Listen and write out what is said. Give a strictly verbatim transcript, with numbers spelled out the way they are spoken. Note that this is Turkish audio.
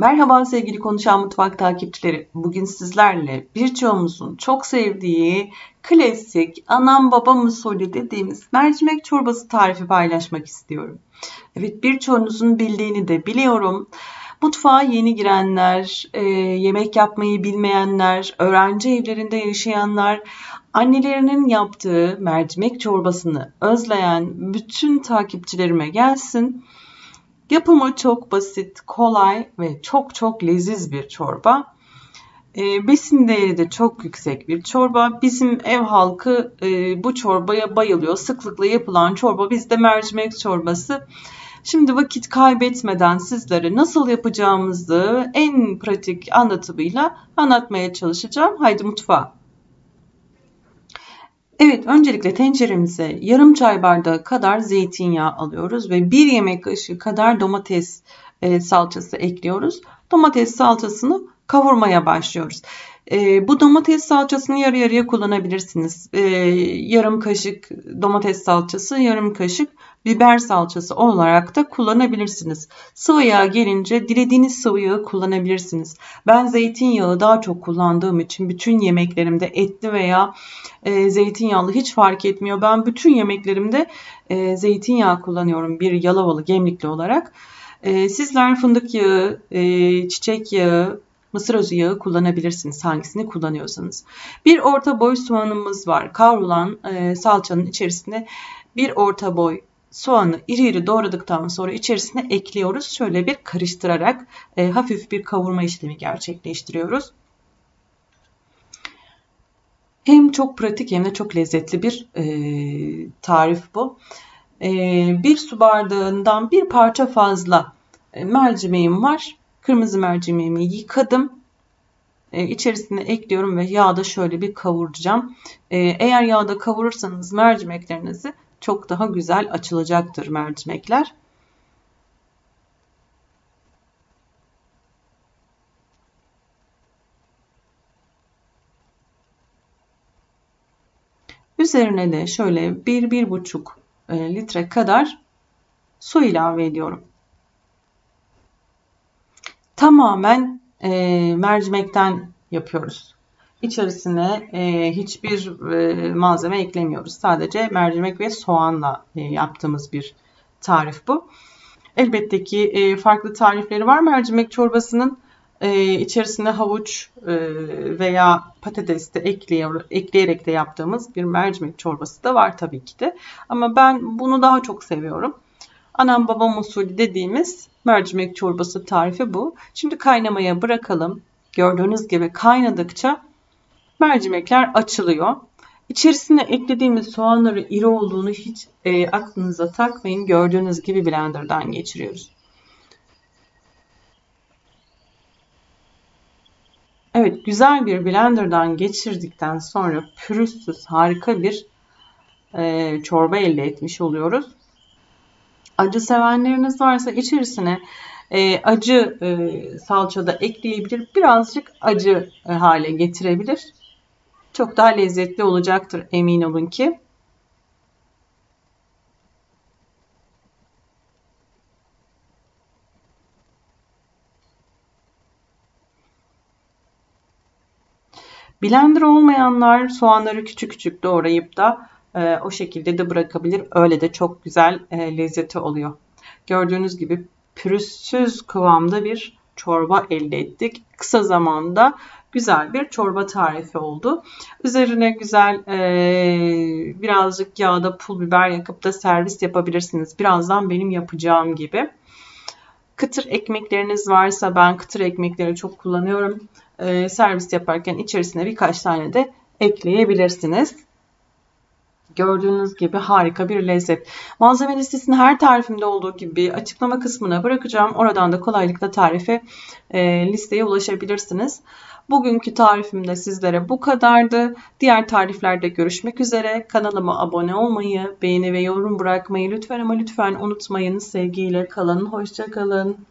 Merhaba sevgili Konuşan Mutfak takipçileri. Bugün sizlerle birçoğumuzun çok sevdiği klasik anam babam usulü dediğimiz mercimek çorbası tarifi paylaşmak istiyorum. Evet, birçoğunuzun bildiğini de biliyorum. Mutfağa yeni girenler, yemek yapmayı bilmeyenler, öğrenci evlerinde yaşayanlar, annelerinin yaptığı mercimek çorbasını özleyen bütün takipçilerime gelsin. Yapımı çok basit, kolay ve çok çok leziz bir çorba. E, besin değeri de çok yüksek bir çorba. Bizim ev halkı e, bu çorbaya bayılıyor. Sıklıkla yapılan çorba bizde mercimek çorbası. Şimdi vakit kaybetmeden sizlere nasıl yapacağımızı en pratik anlatımıyla anlatmaya çalışacağım. Haydi mutfağa. Evet, öncelikle tenceremize yarım çay bardağı kadar zeytinyağı alıyoruz ve bir yemek kaşığı kadar domates salçası ekliyoruz. Domates salçasını kavurmaya başlıyoruz. Bu domates salçasını yarı yarıya kullanabilirsiniz. Yarım kaşık domates salçası, yarım kaşık biber salçası olarak da kullanabilirsiniz. Sıvı yağ gelince dilediğiniz sıvı yağı kullanabilirsiniz. Ben zeytinyağı daha çok kullandığım için bütün yemeklerimde etli veya e, zeytinyağlı hiç fark etmiyor. Ben bütün yemeklerimde e, zeytinyağı kullanıyorum, bir Yalovalı gemlikli olarak. E, sizler fındık yağı, e, çiçek yağı, mısır özü yağı kullanabilirsiniz, hangisini kullanıyorsanız. Bir orta boy soğanımız var. Kavrulan e, salçanın içerisine bir orta boy soğanı iri iri doğradıktan sonra içerisine ekliyoruz. Şöyle bir karıştırarak e, hafif bir kavurma işlemi gerçekleştiriyoruz. Hem çok pratik hem de çok lezzetli bir e, tarif bu. E, bir su bardağından bir parça fazla e, mercimeğim var. Kırmızı mercimeğimi yıkadım. E, içerisine ekliyorum ve yağda şöyle bir kavuracağım. E, eğer yağda kavurursanız mercimeklerinizi çok daha güzel açılacaktır mercimekler. Üzerine de şöyle bir bir buçuk litre kadar su ilave ediyorum. Tamamen e, mercimekten yapıyoruz. İçerisine e, hiçbir e, malzeme eklemiyoruz. Sadece mercimek ve soğanla e, yaptığımız bir tarif bu. Elbette ki e, farklı tarifleri var. Mercimek çorbasının e, içerisine havuç e, veya patates de ekliyor, ekleyerek de yaptığımız bir mercimek çorbası da var tabii ki de. Ama ben bunu daha çok seviyorum. Anam babam usulü dediğimiz mercimek çorbası tarifi bu. Şimdi kaynamaya bırakalım. Gördüğünüz gibi kaynadıkça mercimekler açılıyor. İçerisine eklediğimiz soğanları iri olduğunu hiç e, aklınıza takmayın. Gördüğünüz gibi blenderdan geçiriyoruz. Evet, güzel bir blenderdan geçirdikten sonra pürüzsüz harika bir e, çorba elde etmiş oluyoruz. Acı sevenleriniz varsa içerisine e, acı e, salça da ekleyebilir. Birazcık acı e, hale getirebilir. Çok daha lezzetli olacaktır, emin olun ki. Blender olmayanlar soğanları küçük küçük doğrayıp da e, o şekilde de bırakabilir. Öyle de çok güzel e, lezzeti oluyor. Gördüğünüz gibi pürüzsüz kıvamda bir çorba elde ettik. Kısa zamanda güzel bir çorba tarifi oldu. Üzerine güzel e, birazcık yağda pul biber yakıp da servis yapabilirsiniz. Birazdan benim yapacağım gibi. Kıtır ekmekleriniz varsa, ben kıtır ekmekleri çok kullanıyorum. E, servis yaparken içerisine birkaç tane de ekleyebilirsiniz. Gördüğünüz gibi harika bir lezzet. Malzeme listesini her tarifimde olduğu gibi açıklama kısmına bırakacağım. Oradan da kolaylıkla tarife e, listeye ulaşabilirsiniz. Bugünkü tarifimde sizlere bu kadardı. Diğer tariflerde görüşmek üzere. Kanalıma abone olmayı, beğeni ve yorum bırakmayı lütfen ama lütfen unutmayın. Sevgiyle kalın, hoşça kalın.